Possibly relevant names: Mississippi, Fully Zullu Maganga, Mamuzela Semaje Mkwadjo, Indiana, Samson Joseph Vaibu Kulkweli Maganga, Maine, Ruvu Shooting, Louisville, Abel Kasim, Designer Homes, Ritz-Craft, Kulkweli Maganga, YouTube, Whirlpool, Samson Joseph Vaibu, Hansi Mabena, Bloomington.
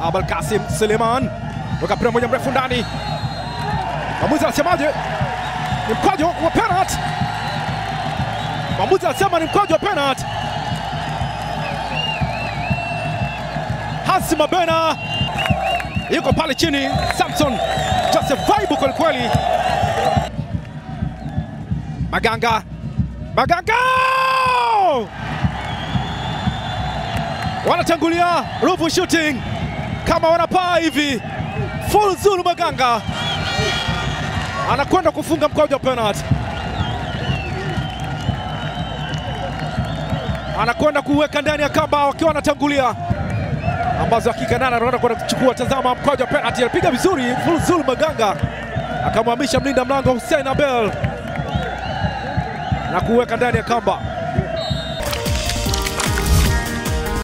Abel Kasim Suleiman ukapira moja mrefu ndani. Mamuzela Semaje Mkwadjo wa penalty. Mamuzela Semaje Mkwadjo wa penalty. Hansi Mabena yuko pale chini. Samson Joseph Vaibu Kulkweli Maganga. Maganga! Wanatangulia Ruvu Shooting kama wanapaa hivi. Fully Zullu Maganga anakwenda kufunga mkwaju wa penalty. Anakwenda kuweka ndani ya kamba wakiwa wanatangulia. Ambazo hakika nana anaenda kwenda kuchukua. Tazama mkwaju wa penalty alipiga vizuri Fully Zullu Maganga. Akamhamisha mlinda mlango Hussein Abel na kuweka ndani ya kamba.